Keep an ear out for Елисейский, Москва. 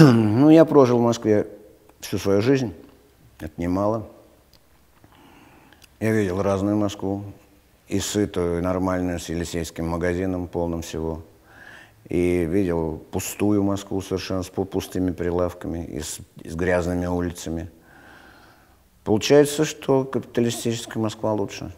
Ну, я прожил в Москве всю свою жизнь, это немало. Я видел разную Москву, и сытую, и нормальную, с Елисейским магазином полным всего. И видел пустую Москву совершенно, с пустыми прилавками и с грязными улицами. Получается, что капиталистическая Москва лучше.